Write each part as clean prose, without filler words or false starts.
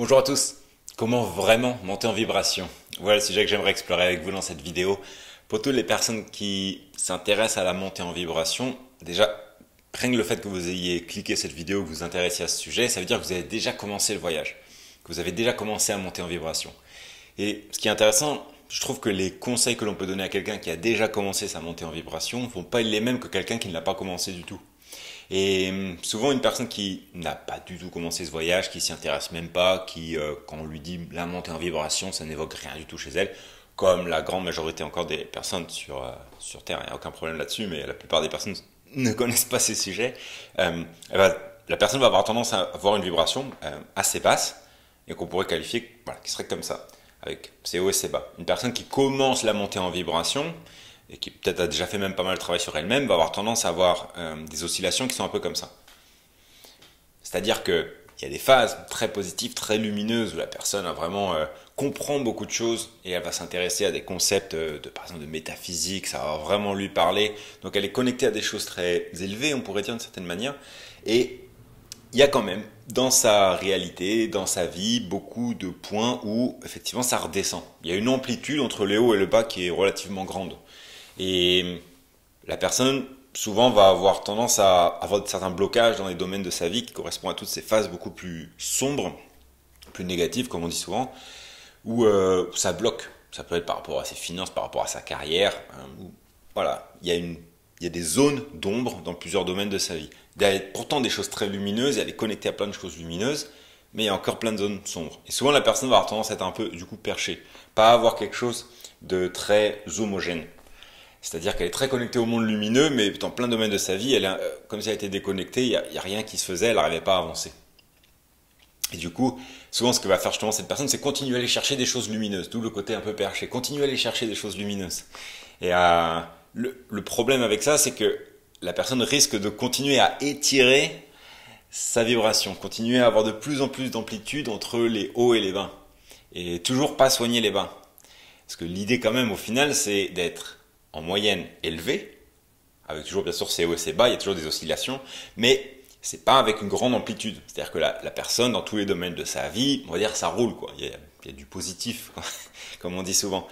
Bonjour à tous. Comment vraiment monter en vibration? Voilà le sujet que j'aimerais explorer avec vous dans cette vidéo. Pour toutes les personnes qui s'intéressent à la montée en vibration, déjà, rien que le fait que vous ayez cliqué cette vidéo, que vous vous intéressiez à ce sujet, ça veut dire que vous avez déjà commencé le voyage, que vous avez déjà commencé à monter en vibration. Et ce qui est intéressant, je trouve que les conseils que l'on peut donner à quelqu'un qui a déjà commencé sa montée en vibration ne vont pas être les mêmes que quelqu'un qui ne l'a pas commencé du tout. Et souvent, une personne qui n'a pas du tout commencé ce voyage, qui s'y intéresse même pas, qui, quand on lui dit la montée en vibration, ça n'évoque rien du tout chez elle, comme la grande majorité encore des personnes sur Terre, il n'y a aucun problème là-dessus, mais la plupart des personnes ne connaissent pas ces sujets, la personne va avoir tendance à avoir une vibration assez basse, et qu'on pourrait qualifier, voilà, qui serait comme ça, avec ses hauts et ses bas. Une personne qui commence la montée en vibration, et qui peut-être a déjà fait même pas mal de travail sur elle-même, va avoir tendance à avoir des oscillations qui sont un peu comme ça. C'est-à-dire qu'il y a des phases très positives, très lumineuses, où la personne a vraiment comprend beaucoup de choses, et elle va s'intéresser à des concepts, par exemple, de métaphysique, ça va vraiment lui parler. Donc elle est connectée à des choses très élevées, on pourrait dire d'une certaine manière, et il y a quand même, dans sa réalité, dans sa vie, beaucoup de points où, effectivement, ça redescend. Il y a une amplitude entre le haut et le bas qui est relativement grande. Et la personne, souvent, va avoir tendance à avoir certains blocages dans les domaines de sa vie qui correspondent à toutes ces phases beaucoup plus sombres, plus négatives, comme on dit souvent, où ça bloque. Ça peut être par rapport à ses finances, par rapport à sa carrière. Voilà, il y a des zones d'ombre dans plusieurs domaines de sa vie. Il y a pourtant des choses très lumineuses, elle est connectée à plein de choses lumineuses, mais il y a encore plein de zones sombres. Et souvent, la personne va avoir tendance à être un peu, du coup, perchée, pas avoir quelque chose de très homogène. C'est-à-dire qu'elle est très connectée au monde lumineux, mais dans plein de domaines de sa vie, elle a, comme si elle était déconnectée, il n'y a rien qui se faisait, elle n'arrivait pas à avancer. Et du coup, souvent ce que va faire justement cette personne, c'est continuer à aller chercher des choses lumineuses, d'où le côté un peu perché, continuer à aller chercher des choses lumineuses. Et le problème avec ça, c'est que la personne risque de continuer à étirer sa vibration, continuer à avoir de plus en plus d'amplitude entre les hauts et les bas, et toujours pas soigner les bas. Parce que l'idée quand même au final, c'est d'être en moyenne élevée, avec toujours bien sûr ses hauts et ses bas, il y a toujours des oscillations, mais c'est pas avec une grande amplitude. C'est-à-dire que la personne, dans tous les domaines de sa vie, on va dire ça roule, quoi. Il y a du positif, quoi, comme on dit souvent.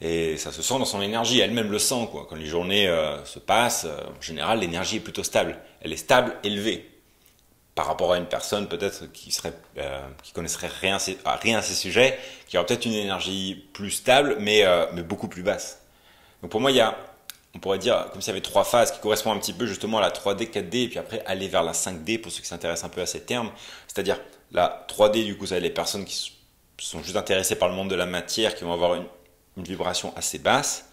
Et ça se sent dans son énergie, elle-même le sent, quoi. Quand les journées se passent, en général, l'énergie est plutôt stable. Elle est stable, élevée. Par rapport à une personne peut-être qui connaisserait rien à ces sujets, qui aurait peut-être une énergie plus stable, mais beaucoup plus basse. Donc pour moi, on pourrait dire comme s'il y avait trois phases qui correspondent un petit peu justement à la 3D, 4D, et puis après aller vers la 5D pour ceux qui s'intéressent un peu à ces termes. C'est-à-dire la 3D, du coup, ça les personnes qui sont juste intéressées par le monde de la matière, qui vont avoir une vibration assez basse.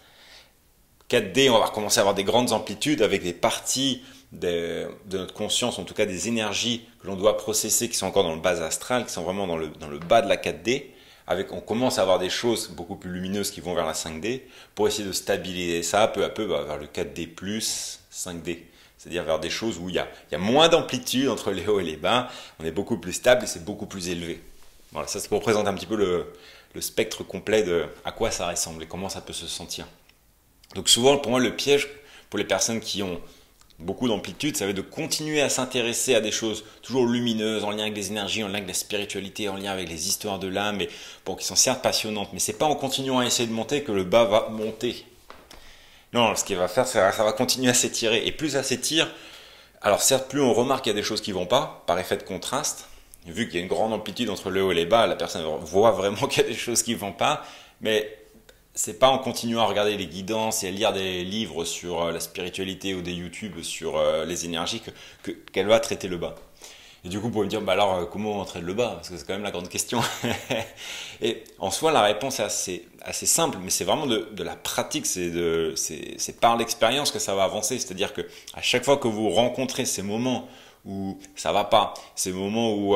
4D, on va commencer à avoir des grandes amplitudes avec des parties de notre conscience, en tout cas des énergies que l'on doit processer, qui sont encore dans le bas astral, qui sont vraiment dans le bas de la 4D. On commence à avoir des choses beaucoup plus lumineuses qui vont vers la 5D pour essayer de stabiliser ça peu à peu vers le 4D+, 5D. C'est-à-dire vers des choses où il y a moins d'amplitude entre les hauts et les bas, on est beaucoup plus stable et c'est beaucoup plus élevé. Voilà, ça c'est pour présenter un petit peu le spectre complet de à quoi ça ressemble et comment ça peut se sentir. Donc souvent, pour moi, le piège pour les personnes qui ont beaucoup d'amplitude, ça va être de continuer à s'intéresser à des choses toujours lumineuses, en lien avec les énergies, en lien avec la spiritualité, en lien avec les histoires de l'âme, qui sont certes passionnantes, mais c'est pas en continuant à essayer de monter que le bas va monter. Non, ce qu'il va faire, c'est ça va continuer à s'étirer. Et plus ça s'étire, alors certes, plus on remarque qu'il y a des choses qui vont pas, par effet de contraste, vu qu'il y a une grande amplitude entre le haut et les bas, la personne voit vraiment qu'il y a des choses qui vont pas, mais c'est pas en continuant à regarder les guidances et à lire des livres sur la spiritualité ou des YouTube sur les énergies qu'elle va traiter le bas. Et du coup, vous pouvez me dire, bah alors, comment on traite le bas? Parce que c'est quand même la grande question. Et en soi, la réponse est assez simple, mais c'est vraiment de la pratique, c'est par l'expérience que ça va avancer. C'est-à-dire que à chaque fois que vous rencontrez ces moments où ça va pas, ces moments où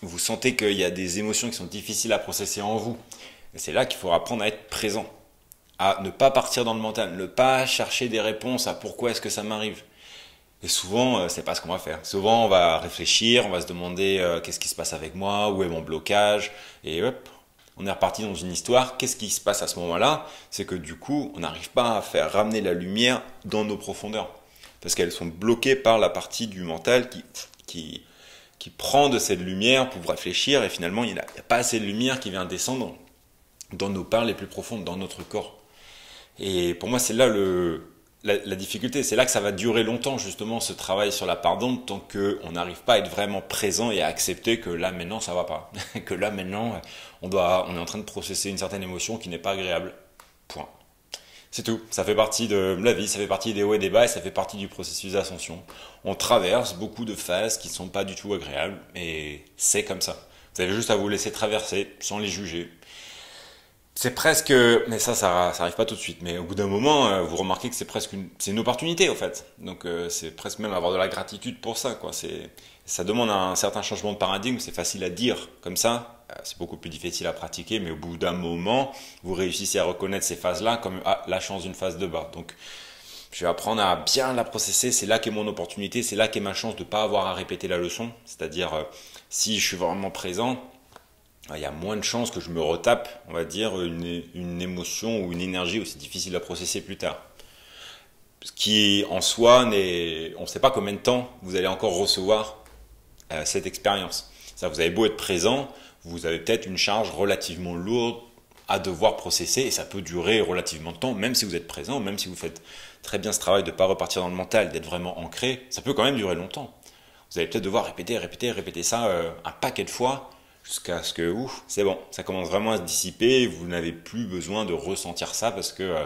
vous sentez qu'il y a des émotions qui sont difficiles à processer en vous, c'est là qu'il faut apprendre à être présent, à ne pas partir dans le mental, ne pas chercher des réponses à pourquoi est-ce que ça m'arrive. Et souvent, c'est pas ce qu'on va faire. Souvent, on va réfléchir, on va se demander qu'est-ce qui se passe avec moi, où est mon blocage, et hop, on est reparti dans une histoire. Qu'est-ce qui se passe à ce moment-là? C'est que du coup, on n'arrive pas à faire ramener la lumière dans nos profondeurs, parce qu'elles sont bloquées par la partie du mental qui qui prend de cette lumière pour réfléchir, et finalement il n'y a pas assez de lumière qui vient descendre dans nos parts les plus profondes, dans notre corps. Et pour moi c'est là la difficulté, c'est là que ça va durer longtemps justement ce travail sur la part d'ombre, tant qu'on n'arrive pas à être vraiment présent et à accepter que là maintenant ça va pas, que là maintenant on est en train de processer une certaine émotion qui n'est pas agréable, point. C'est tout, ça fait partie de la vie, ça fait partie des hauts et des bas, et ça fait partie du processus d'ascension. On traverse beaucoup de phases qui ne sont pas du tout agréables, et c'est comme ça. Vous avez juste à vous laisser traverser, sans les juger. C'est presque, mais ça arrive pas tout de suite, mais au bout d'un moment, vous remarquez que c'est presque une opportunité en fait. Donc c'est presque même avoir de la gratitude pour ça, quoi. Ça demande un certain changement de paradigme, c'est facile à dire comme ça. C'est beaucoup plus difficile à pratiquer, mais au bout d'un moment, vous réussissez à reconnaître ces phases-là comme la chance d'une phase de bas. Donc, je vais apprendre à bien la processer. C'est là qu'est mon opportunité, c'est là qu'est ma chance de ne pas avoir à répéter la leçon. C'est-à-dire, si je suis vraiment présent, il y a moins de chances que je me retape, on va dire, une émotion ou une énergie aussi difficile à processer plus tard. Ce qui, en soi, on ne sait pas combien de temps vous allez encore recevoir cette expérience. Vous avez beau être présent, vous avez peut-être une charge relativement lourde à devoir processer, et ça peut durer relativement de temps, même si vous êtes présent, même si vous faites très bien ce travail de ne pas repartir dans le mental, d'être vraiment ancré, ça peut quand même durer longtemps. Vous allez peut-être devoir répéter ça un paquet de fois, jusqu'à ce que, ouf, c'est bon, ça commence vraiment à se dissiper, vous n'avez plus besoin de ressentir ça, parce que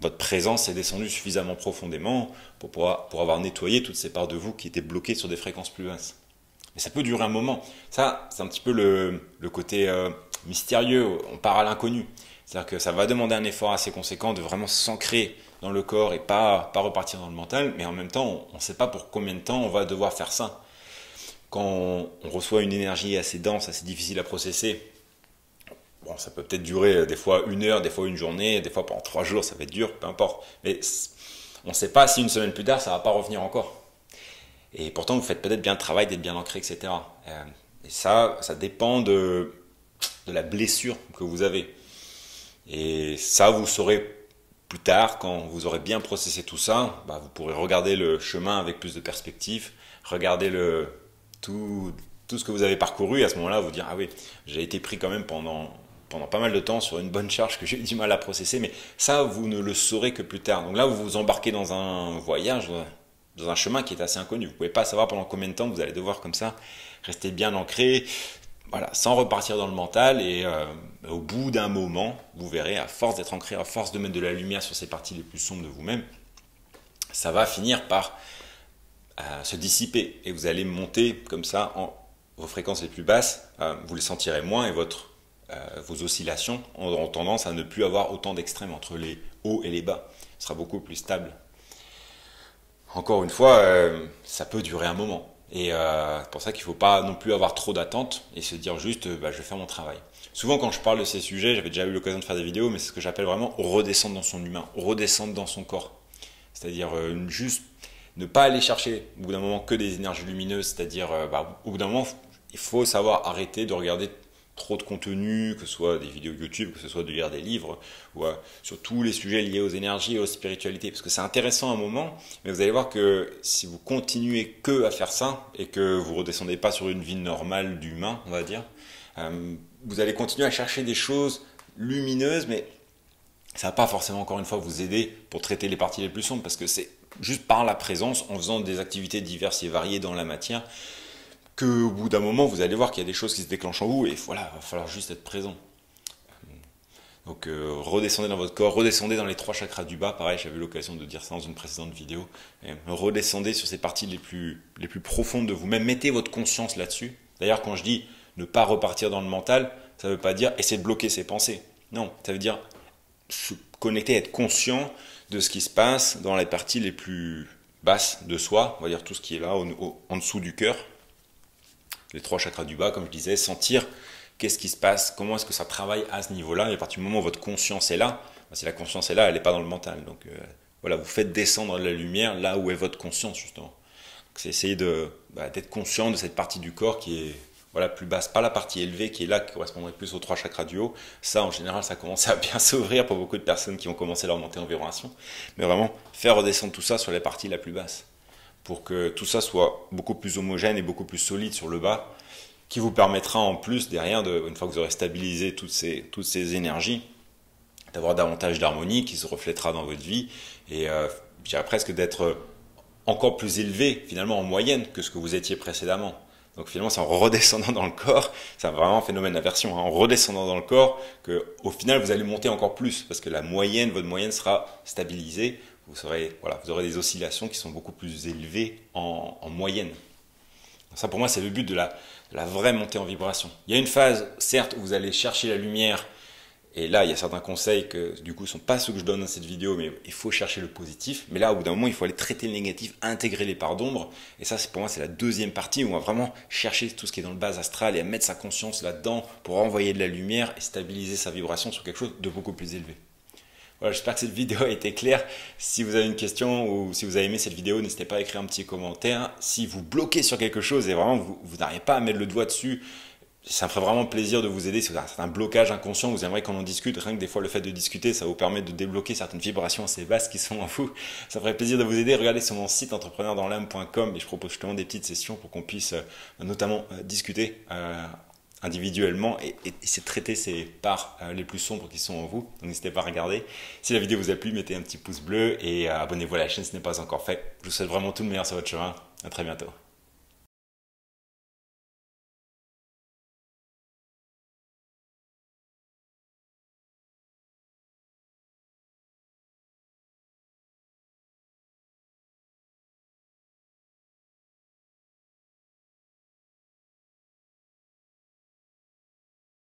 votre présence est descendue suffisamment profondément pour avoir nettoyé toutes ces parts de vous qui étaient bloquées sur des fréquences plus basses. Et ça peut durer un moment. Ça, c'est un petit peu le côté mystérieux. On part à l'inconnu. C'est-à-dire que ça va demander un effort assez conséquent de vraiment s'ancrer dans le corps et pas repartir dans le mental. Mais en même temps, on ne sait pas pour combien de temps on va devoir faire ça. Quand on reçoit une énergie assez dense, assez difficile à processer, bon, ça peut peut-être durer des fois une heure, des fois une journée, des fois pendant 3 jours, ça va être dur, peu importe. Mais on ne sait pas si une semaine plus tard, ça ne va pas revenir encore. Et pourtant, vous faites peut-être bien le travail d'être bien ancré, etc. Et ça dépend de la blessure que vous avez. Et ça, vous saurez plus tard, quand vous aurez bien processé tout ça, bah, vous pourrez regarder le chemin avec plus de perspective, regarder tout ce que vous avez parcouru, et à ce moment-là, vous dire « Ah oui, j'ai été pris quand même pendant pas mal de temps sur une bonne charge que j'ai eu du mal à processer », mais ça, vous ne le saurez que plus tard. Donc là, vous vous embarquez dans un voyage, dans un chemin qui est assez inconnu. Vous ne pouvez pas savoir pendant combien de temps vous allez devoir comme ça rester bien ancré, voilà, sans repartir dans le mental, et au bout d'un moment, vous verrez, à force d'être ancré, à force de mettre de la lumière sur ces parties les plus sombres de vous-même, ça va finir par se dissiper, et vous allez monter comme ça vos fréquences les plus basses, vous les sentirez moins, et vos oscillations auront tendance à ne plus avoir autant d'extrêmes entre les hauts et les bas. Ce sera beaucoup plus stable. Encore une fois, ça peut durer un moment. Et c'est pour ça qu'il ne faut pas non plus avoir trop d'attentes et se dire juste bah, je vais faire mon travail. Souvent quand je parle de ces sujets, j'avais déjà eu l'occasion de faire des vidéos, mais c'est ce que j'appelle vraiment redescendre dans son humain, redescendre dans son corps. C'est-à-dire juste ne pas aller chercher au bout d'un moment que des énergies lumineuses. C'est-à-dire au bout d'un moment, il faut savoir arrêter de regarder trop de contenu, que ce soit des vidéos YouTube, que ce soit de lire des livres, ou sur tous les sujets liés aux énergies et aux spiritualités, parce que c'est intéressant à un moment, mais vous allez voir que si vous continuez que à faire ça, et que vous redescendez pas sur une vie normale d'humain, on va dire, vous allez continuer à chercher des choses lumineuses, mais ça va pas forcément encore une fois vous aider pour traiter les parties les plus sombres, parce que c'est juste par la présence, en faisant des activités diverses et variées dans la matière, qu'au bout d'un moment, vous allez voir qu'il y a des choses qui se déclenchent en vous, et voilà, il va falloir juste être présent. Donc redescendez dans votre corps, redescendez dans les 3 chakras du bas, pareil, j'avais l'occasion de dire ça dans une précédente vidéo, et redescendez sur ces parties les plus profondes de vous-même, mettez votre conscience là-dessus. D'ailleurs, quand je dis ne pas repartir dans le mental, ça ne veut pas dire essayer de bloquer ses pensées. Non, ça veut dire se connecter, être conscient de ce qui se passe dans les parties les plus basses de soi, on va dire tout ce qui est là, en dessous du cœur. Les 3 chakras du bas, comme je disais, sentir qu'est-ce qui se passe, comment est-ce que ça travaille à ce niveau-là. Et à partir du moment où votre conscience est là, si la conscience est là, elle n'est pas dans le mental. Donc voilà, vous faites descendre la lumière là où est votre conscience, justement. C'est essayer d'être conscient de cette partie du corps qui est voilà, plus basse, pas la partie élevée qui est là, qui correspondrait plus aux 3 chakras du haut. Ça, en général, ça commence à bien s'ouvrir pour beaucoup de personnes qui ont commencé leur montée en vibration. Mais vraiment, faire redescendre tout ça sur la partie la plus basse, pour que tout ça soit beaucoup plus homogène et beaucoup plus solide sur le bas, qui vous permettra en plus derrière, une fois que vous aurez stabilisé toutes ces énergies, d'avoir davantage d'harmonie qui se reflètera dans votre vie et je dirais presque d'être encore plus élevé finalement en moyenne que ce que vous étiez précédemment. Donc finalement c'est en redescendant dans le corps, c'est vraiment un phénomène d'inversion, hein, en redescendant dans le corps qu'au final vous allez monter encore plus parce que la moyenne, votre moyenne sera stabilisée, vous aurez des oscillations qui sont beaucoup plus élevées en moyenne. Donc ça pour moi c'est le but de la vraie montée en vibration. Il y a une phase certes où vous allez chercher la lumière. Et là, il y a certains conseils que du coup ne sont pas ceux que je donne dans cette vidéo, mais il faut chercher le positif. Mais là, au bout d'un moment, il faut aller traiter le négatif, intégrer les parts d'ombre. Et ça, pour moi, c'est la deuxième partie où on va vraiment chercher tout ce qui est dans le bas astral et à mettre sa conscience là-dedans pour envoyer de la lumière et stabiliser sa vibration sur quelque chose de beaucoup plus élevé. Voilà, j'espère que cette vidéo a été claire. Si vous avez une question ou si vous avez aimé cette vidéo, n'hésitez pas à écrire un petit commentaire. Si vous bloquez sur quelque chose et vraiment vous n'arrivez pas à mettre le doigt dessus, ça me ferait vraiment plaisir de vous aider. Si vous avez un blocage inconscient, vous aimeriez qu'on en discute. Rien que des fois, le fait de discuter, ça vous permet de débloquer certaines vibrations assez basses qui sont en vous. Ça me ferait plaisir de vous aider. Regardez sur mon site entrepreneurdanslame.com et je propose justement des petites sessions pour qu'on puisse notamment discuter individuellement et essayer de traiter ces parts les plus sombres qui sont en vous. Donc n'hésitez pas à regarder. Si la vidéo vous a plu, mettez un petit pouce bleu et abonnez-vous à la chaîne si ce n'est pas encore fait. Je vous souhaite vraiment tout le meilleur sur votre chemin. À très bientôt.